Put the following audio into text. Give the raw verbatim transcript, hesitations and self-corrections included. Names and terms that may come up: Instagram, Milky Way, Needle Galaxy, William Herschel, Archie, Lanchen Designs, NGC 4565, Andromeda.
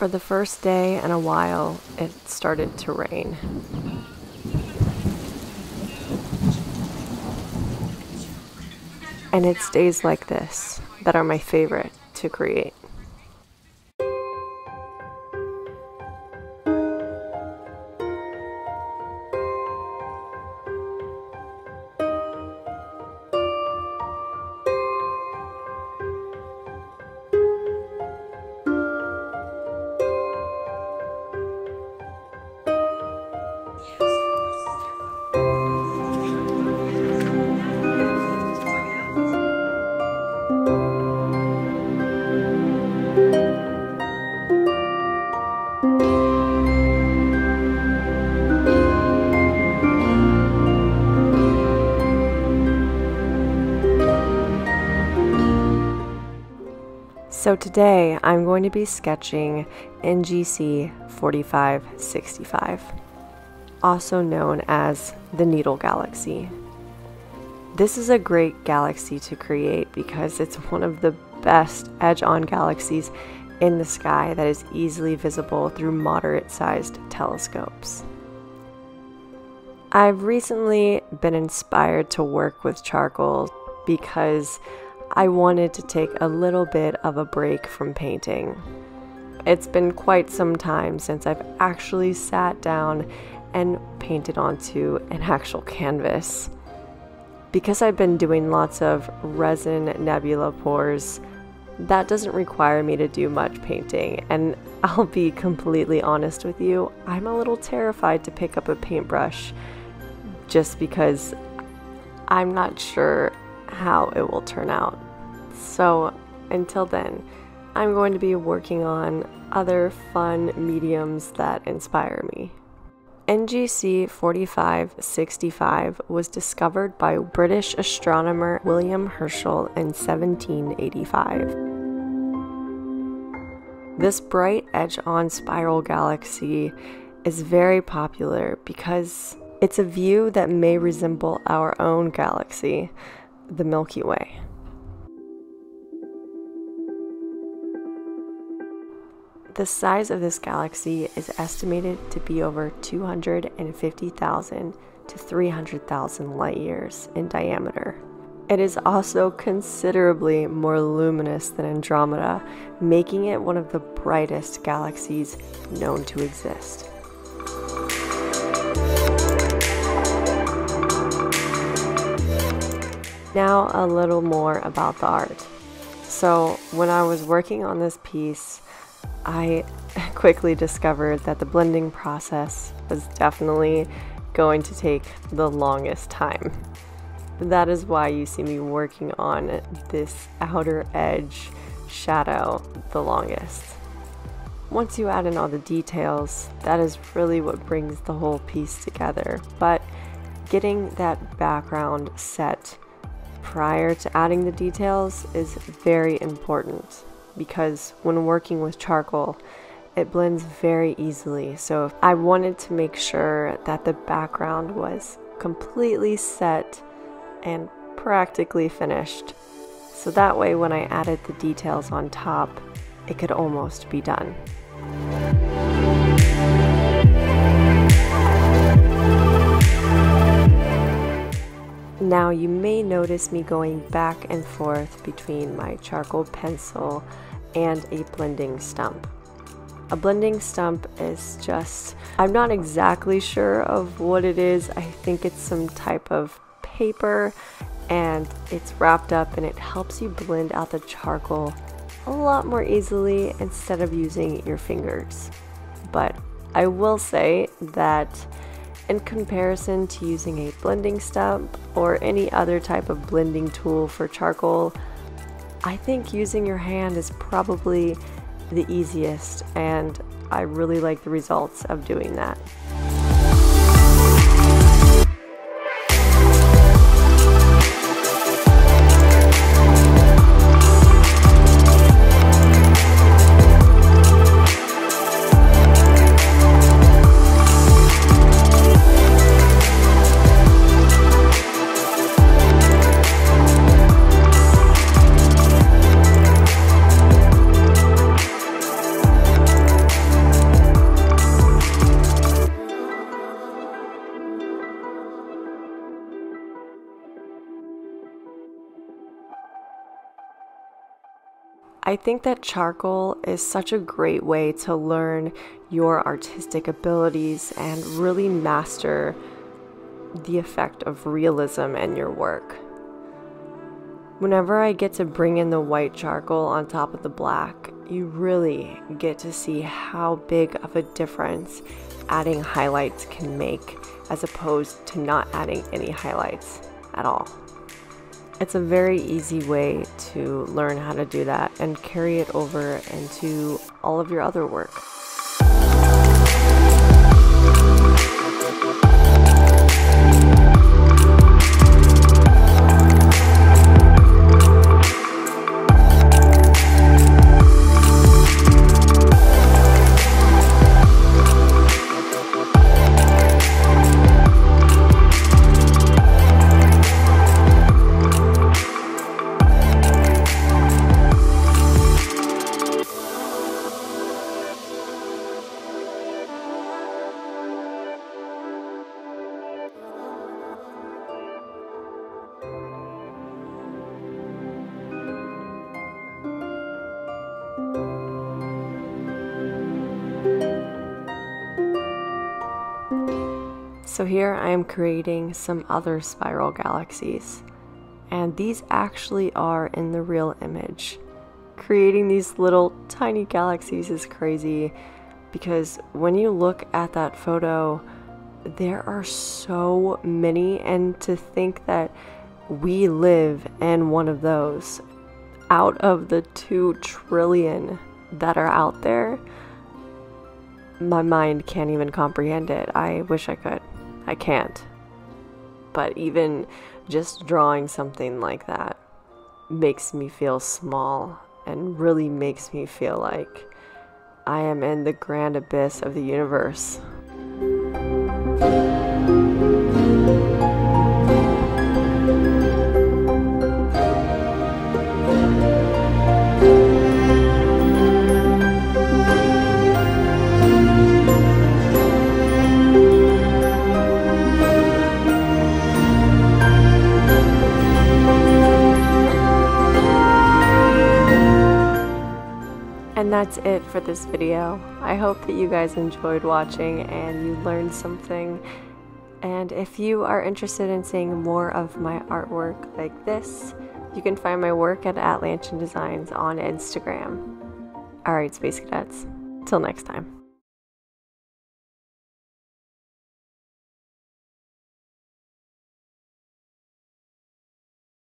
for the first day and a while, it started to rain. And it's days like this that are my favorite to create. So today I'm going to be sketching N G C forty-five sixty-five, also known as the Needle Galaxy. This is a great galaxy to create because it's one of the best edge-on galaxies in the sky that is easily visible through moderate-sized telescopes. I've recently been inspired to work with charcoal because I wanted to take a little bit of a break from painting. It's been quite some time since I've actually sat down and painted onto an actual canvas. Because I've been doing lots of resin nebula pours, that doesn't require me to do much painting, and I'll be completely honest with you, I'm a little terrified to pick up a paintbrush just because I'm not sure how it will turn out. So until then, I'm going to be working on other fun mediums that inspire me. N G C forty-five sixty-five was discovered by British astronomer William Herschel in seventeen eighty-five. This bright edge-on spiral galaxy is very popular because it's a view that may resemble our own galaxy, the Milky Way. The size of this galaxy is estimated to be over two hundred fifty thousand to three hundred thousand light years in diameter. It is also considerably more luminous than Andromeda, making it one of the brightest galaxies known to exist. Now a little more about the art. So when I was working on this piece, I quickly discovered that the blending process was definitely going to take the longest time. That is why you see me working on this outer edge shadow the longest. Once you add in all the details, that is really what brings the whole piece together. But getting that background set prior to adding the details is very important because when working with charcoal, it blends very easily. So I wanted to make sure that the background was completely set and practically finished. So that way when I added the details on top, it could almost be done. Now you may notice me going back and forth between my charcoal pencil and a blending stump. A blending stump is just, I'm not exactly sure of what it is. I think it's some type of paper and it's wrapped up and it helps you blend out the charcoal a lot more easily instead of using your fingers. But I will say that in comparison to using a blending stump or any other type of blending tool for charcoal, I think using your hand is probably the easiest, and I really like the results of doing that. I think that charcoal is such a great way to learn your artistic abilities and really master the effect of realism in your work. Whenever I get to bring in the white charcoal on top of the black, you really get to see how big of a difference adding highlights can make as opposed to not adding any highlights at all. It's a very easy way to learn how to do that and carry it over into all of your other work. So here I am creating some other spiral galaxies, and these actually are in the real image. Creating these little tiny galaxies is crazy because when you look at that photo, there are so many, and to think that we live in one of those. Out of the two trillion that are out there, my mind can't even comprehend it. I wish I could. I can't. But even just drawing something like that makes me feel small and really makes me feel like I am in the grand abyss of the universe. And that's it for this video. I hope that you guys enjoyed watching and you learned something. And if you are interested in seeing more of my artwork like this, you can find my work at Lanchen Designs on Instagram. Alright, Space Cadets, till next time.